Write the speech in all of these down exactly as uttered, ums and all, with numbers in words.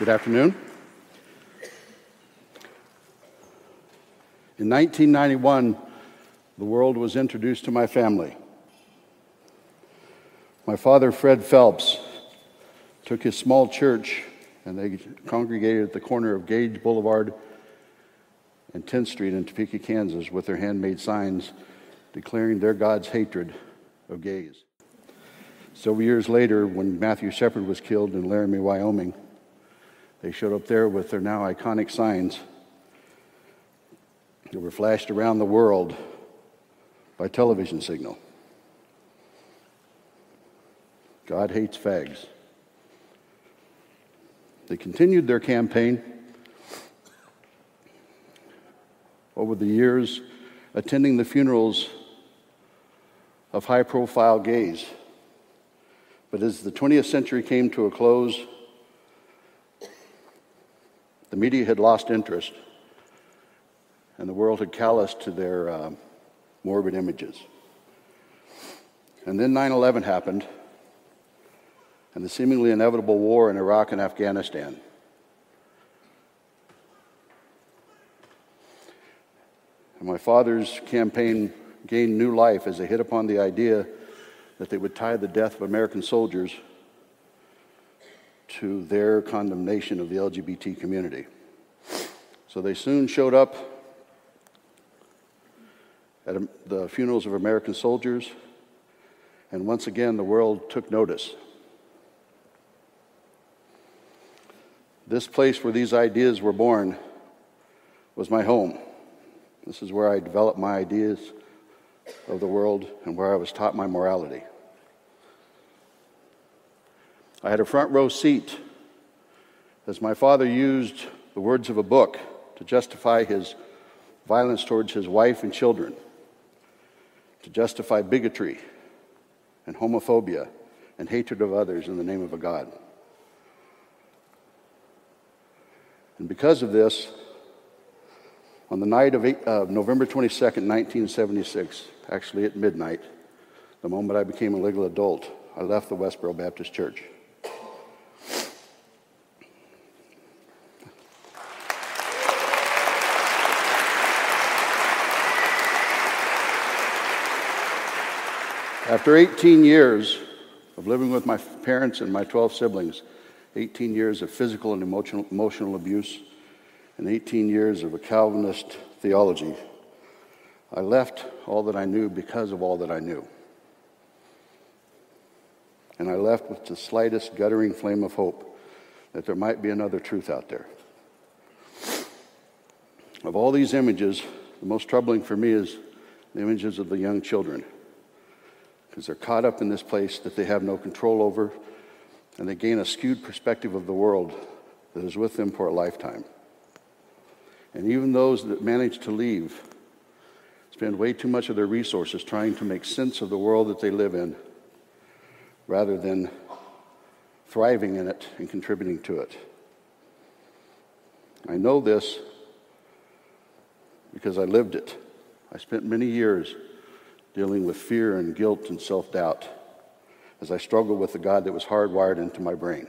Good afternoon. In nineteen ninety-one, the world was introduced to my family. My father, Fred Phelps, took his small church, and they congregated at the corner of Gage Boulevard and tenth street in Topeka, Kansas, with their handmade signs declaring their God's hatred of gays. Several years later, when Matthew Shepard was killed in Laramie, Wyoming, they showed up there with their now iconic signs that were flashed around the world by television signal. God hates fags. They continued their campaign over the years, attending the funerals of high-profile gays. But as the twentieth century came to a close, the media had lost interest, and the world had calloused to their uh, morbid images. And then nine eleven happened, and the seemingly inevitable war in Iraq and Afghanistan. And my father's campaign gained new life as they hit upon the idea that they would tie the death of American soldiers to their condemnation of the L G B T community. So they soon showed up at the funerals of American soldiers, and once again the world took notice. This place where these ideas were born was my home. This is where I developed my ideas of the world and where I was taught my morality. I had a front row seat as my father used the words of a book to justify his violence towards his wife and children, to justify bigotry and homophobia and hatred of others in the name of a God. And because of this, on the night of uh, November twenty-second, nineteen seventy-six, actually at midnight, the moment I became a legal adult, I left the Westboro Baptist Church. After eighteen years of living with my parents and my twelve siblings, eighteen years of physical and emotional, emotional abuse, and eighteen years of a Calvinist theology, I left all that I knew because of all that I knew. And I left with the slightest guttering flame of hope that there might be another truth out there. Of all these images, the most troubling for me is the images of the young children, because they're caught up in this place that they have no control over, and they gain a skewed perspective of the world that is with them for a lifetime. And even those that manage to leave spend way too much of their resources trying to make sense of the world that they live in rather than thriving in it and contributing to it. I know this because I lived it. I spent many years dealing with fear and guilt and self-doubt as I struggled with the God that was hardwired into my brain.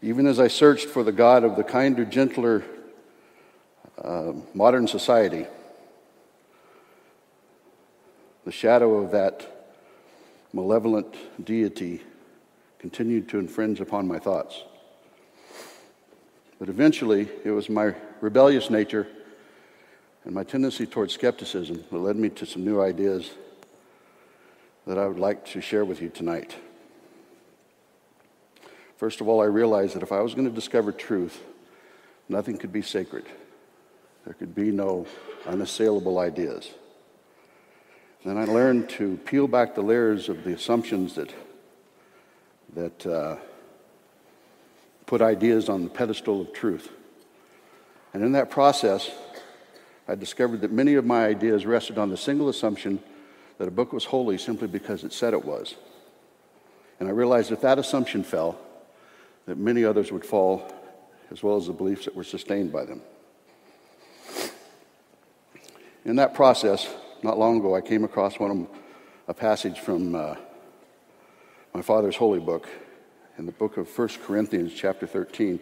Even as I searched for the God of the kinder, gentler uh, modern society, the shadow of that malevolent deity continued to infringe upon my thoughts. But eventually, it was my rebellious nature and my tendency towards skepticism that led me to some new ideas that I would like to share with you tonight. First of all, I realized that if I was going to discover truth, nothing could be sacred. There could be no unassailable ideas. Then I learned to peel back the layers of the assumptions that that uh, put ideas on the pedestal of truth. And in that process, I discovered that many of my ideas rested on the single assumption that a book was holy simply because it said it was. And I realized if that assumption fell, that many others would fall, as well as the beliefs that were sustained by them. In that process, not long ago, I came across one of them, a passage from uh, my father's holy book. In the book of First Corinthians, chapter thirteen,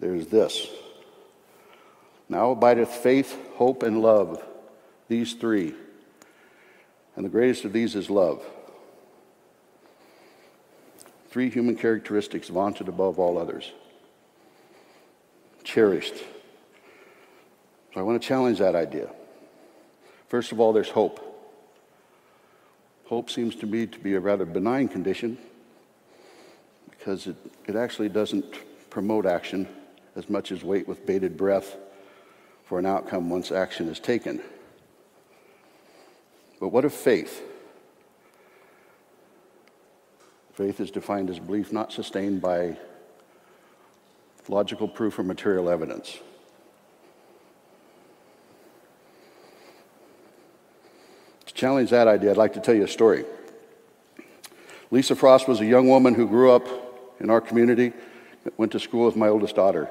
there's this. Now abideth faith, hope, and love, these three. And the greatest of these is love. Three human characteristics vaunted above all others. Cherished. So I want to challenge that idea. First of all, there's hope. Hope seems to me to be a rather benign condition because it, it actually doesn't promote action as much as wait with bated breath for an outcome once action is taken. But what of faith? Faith is defined as belief not sustained by logical proof or material evidence. To challenge that idea, I'd like to tell you a story. Lisa Frost was a young woman who grew up in our community, went to school with my oldest daughter.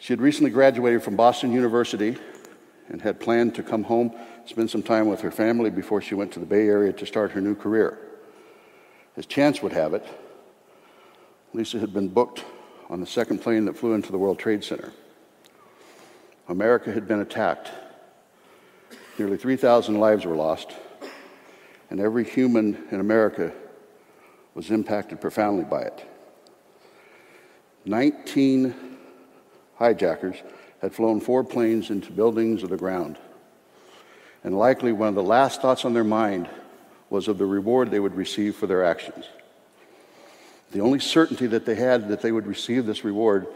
She had recently graduated from Boston University and had planned to come home, spend some time with her family before she went to the Bay Area to start her new career. As chance would have it, Lisa had been booked on the second plane that flew into the World Trade Center. America had been attacked. Nearly three thousand lives were lost, and every human in America was impacted profoundly by it. nineteen hijackers had flown four planes into buildings or the ground, and likely one of the last thoughts on their mind was of the reward they would receive for their actions. The only certainty that they had that they would receive this reward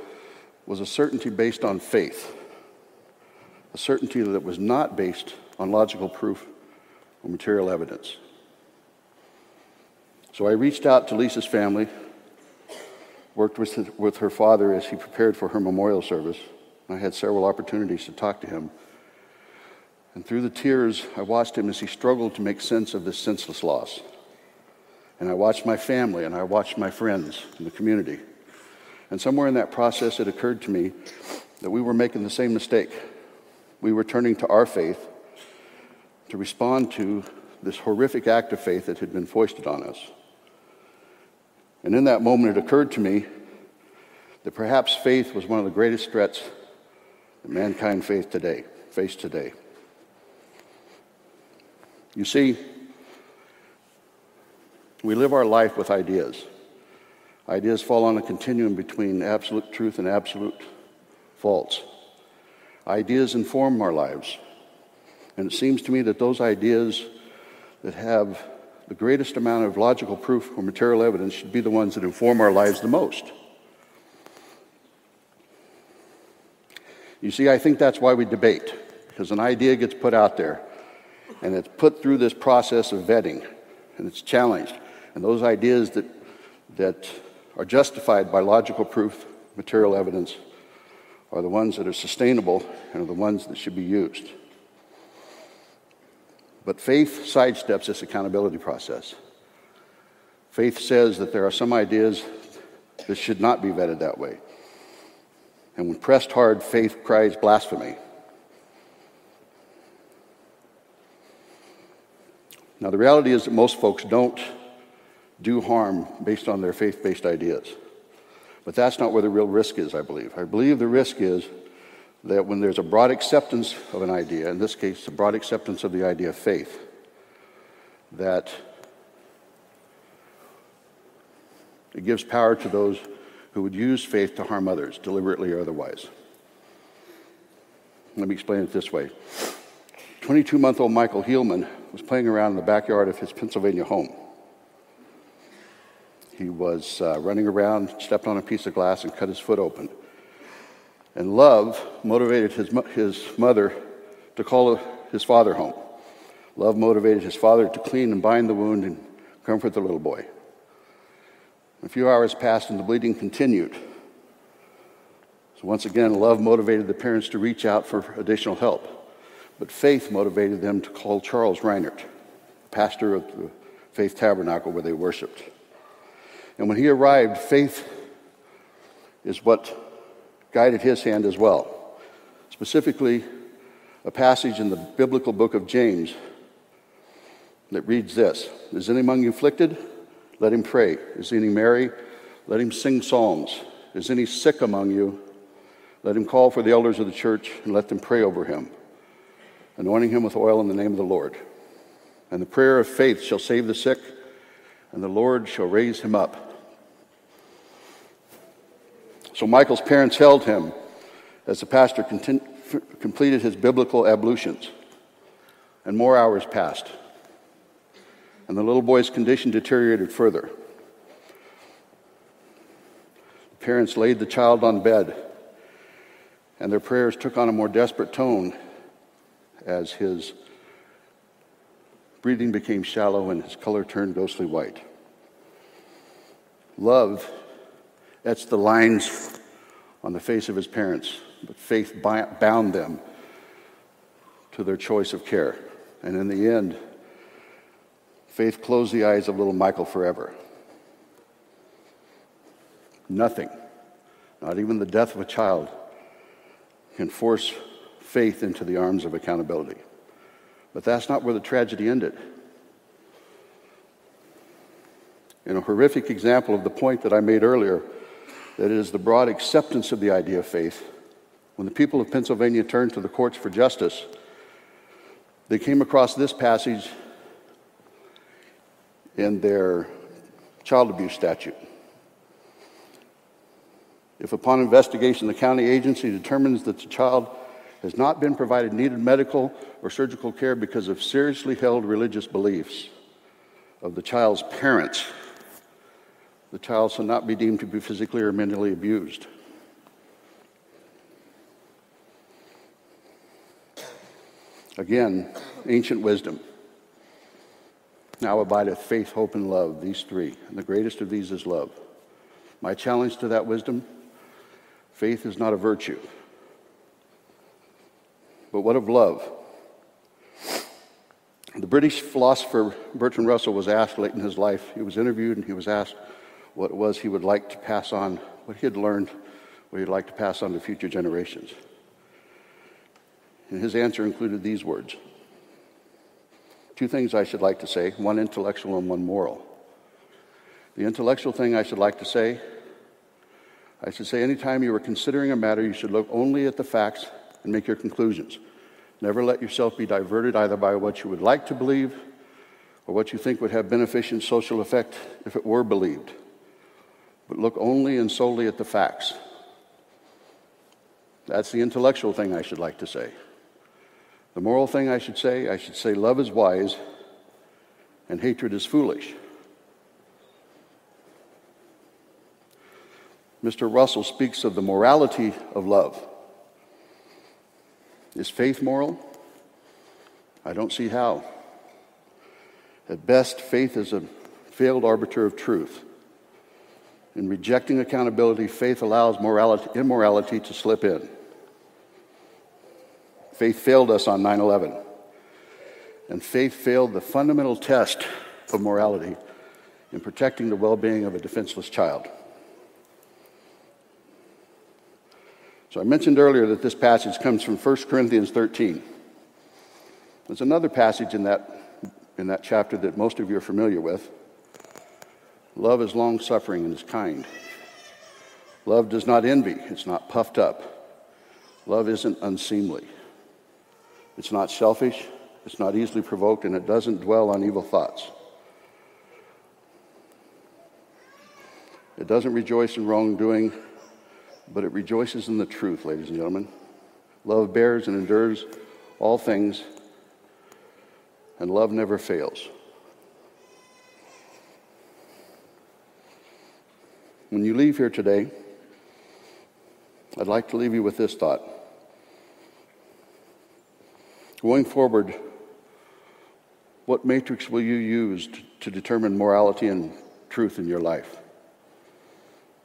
was a certainty based on faith, a certainty that was not based on logical proof or material evidence. So I reached out to Lisa's family, worked with, with her father as he prepared for her memorial service. I had several opportunities to talk to him. And through the tears, I watched him as he struggled to make sense of this senseless loss. And I watched my family, and I watched my friends in the community. And somewhere in that process, it occurred to me that we were making the same mistake. We were turning to our faith to respond to this horrific act of faith that had been foisted on us. And in that moment, it occurred to me that perhaps faith was one of the greatest threats that mankind faces today, face today. You see, we live our life with ideas. Ideas fall on a continuum between absolute truth and absolute false. Ideas inform our lives. And it seems to me that those ideas that have the greatest amount of logical proof or material evidence should be the ones that inform our lives the most. You see, I think that's why we debate, because an idea gets put out there, and it's put through this process of vetting, and it's challenged. And those ideas that, that are justified by logical proof, material evidence, are the ones that are sustainable and are the ones that should be used. But faith sidesteps this accountability process. Faith says that there are some ideas that should not be vetted that way. And when pressed hard, faith cries blasphemy. Now, the reality is that most folks don't do harm based on their faith-based ideas. But that's not where the real risk is, I believe. I believe the risk is that when there's a broad acceptance of an idea, in this case, a broad acceptance of the idea of faith, that it gives power to those who would use faith to harm others, deliberately or otherwise. Let me explain it this way. twenty-two-month-old Michael Heilmann was playing around in the backyard of his Pennsylvania home. He was uh, running around, stepped on a piece of glass, and cut his foot open. And love motivated his, mo his mother to call his father home. Love motivated his father to clean and bind the wound and comfort the little boy. A few hours passed and the bleeding continued. So once again, love motivated the parents to reach out for additional help. But faith motivated them to call Charles Reinert, pastor of the Faith Tabernacle where they worshiped. And when he arrived, faith is what guided his hand as well. Specifically, a passage in the biblical book of James that reads this: Is any among you afflicted? Let him pray. Is any merry? Let him sing psalms. Is any sick among you? Let him call for the elders of the church and let them pray over him, anointing him with oil in the name of the Lord. And the prayer of faith shall save the sick, and the Lord shall raise him up. So Michael's parents held him as the pastor content, f- completed his biblical ablutions. And more hours passed, and the little boy's condition deteriorated further. The parents laid the child on bed, and their prayers took on a more desperate tone as his breathing became shallow and his color turned ghostly white. Love etched the lines on the face of his parents, but faith bound them to their choice of care. And in the end, faith closed the eyes of little Michael forever. Nothing, not even the death of a child, can force faith into the arms of accountability. But that's not where the tragedy ended. In a horrific example of the point that I made earlier, that it is the broad acceptance of the idea of faith, when the people of Pennsylvania turned to the courts for justice, they came across this passage in their child abuse statute. If upon investigation the county agency determines that the child has not been provided needed medical or surgical care because of seriously held religious beliefs of the child's parents, the child shall not be deemed to be physically or mentally abused. Again, ancient wisdom. Now abideth faith, hope, and love, these three, and the greatest of these is love. My challenge to that wisdom: faith is not a virtue. But what of love? The British philosopher Bertrand Russell was asked late in his life, he was interviewed and he was asked what it was he would like to pass on, what he had learned, what he'd like to pass on to future generations. And his answer included these words: two things I should like to say, one intellectual and one moral. The intellectual thing I should like to say, I should say anytime you are considering a matter, you should look only at the facts and make your conclusions. Never let yourself be diverted either by what you would like to believe or what you think would have beneficent social effect if it were believed. But look only and solely at the facts. That's the intellectual thing I should like to say. The moral thing I should say, I should say love is wise and hatred is foolish. Mister Russell speaks of the morality of love. Is faith moral? I don't see how. At best, faith is a failed arbiter of truth. In rejecting accountability, faith allows morality, immorality to slip in. Faith failed us on nine eleven, and faith failed the fundamental test of morality in protecting the well-being of a defenseless child. So I mentioned earlier that this passage comes from First Corinthians thirteen. There's another passage in that, in that chapter that most of you are familiar with. Love is long-suffering and is kind. Love does not envy. It's not puffed up. Love isn't unseemly. It's not selfish. It's not easily provoked, and it doesn't dwell on evil thoughts. It doesn't rejoice in wrongdoing, but it rejoices in the truth, ladies and gentlemen. Love bears and endures all things, and love never fails. When you leave here today, I'd like to leave you with this thought. Going forward, what matrix will you use to determine morality and truth in your life?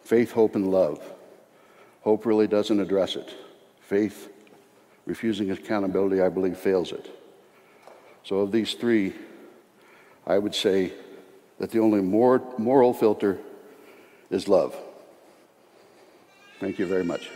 Faith, hope, and love. Hope really doesn't address it. Faith, refusing accountability, I believe, fails it. So of these three, I would say that the only more moral filter is love. Thank you very much.